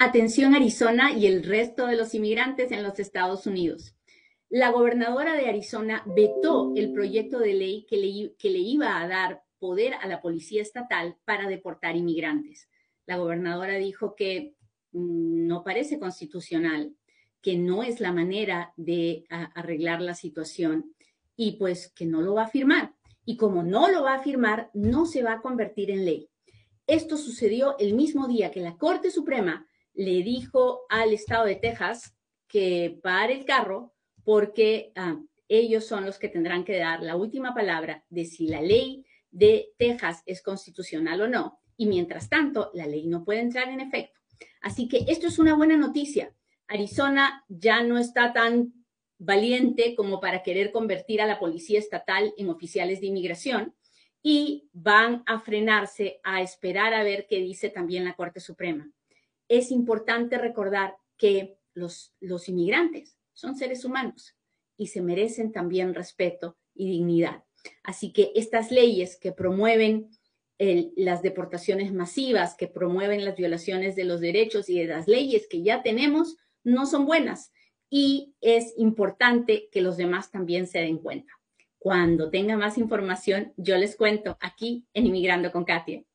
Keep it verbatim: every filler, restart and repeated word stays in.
Atención Arizona y el resto de los inmigrantes en los Estados Unidos. La gobernadora de Arizona vetó el proyecto de ley que le, que le iba a dar poder a la policía estatal para deportar inmigrantes. La gobernadora dijo que mm, no parece constitucional, que no es la manera de a, arreglar la situación y pues que no lo va a firmar. Y como no lo va a firmar, no se va a convertir en ley. Esto sucedió el mismo día que la Corte Suprema le dijo al estado de Texas que pare el carro porque ah, ellos son los que tendrán que dar la última palabra de si la ley de Texas es constitucional o no. Y mientras tanto, la ley no puede entrar en efecto. Así que esto es una buena noticia. Arizona ya no está tan valiente como para querer convertir a la policía estatal en oficiales de inmigración y van a frenarse a esperar a ver qué dice también la Corte Suprema. Es importante recordar que los, los inmigrantes son seres humanos y se merecen también respeto y dignidad. Así que estas leyes que promueven el, las deportaciones masivas, que promueven las violaciones de los derechos y de las leyes que ya tenemos, no son buenas. Y es importante que los demás también se den cuenta. Cuando tenga más información, yo les cuento aquí en Inmigrando con Kathia.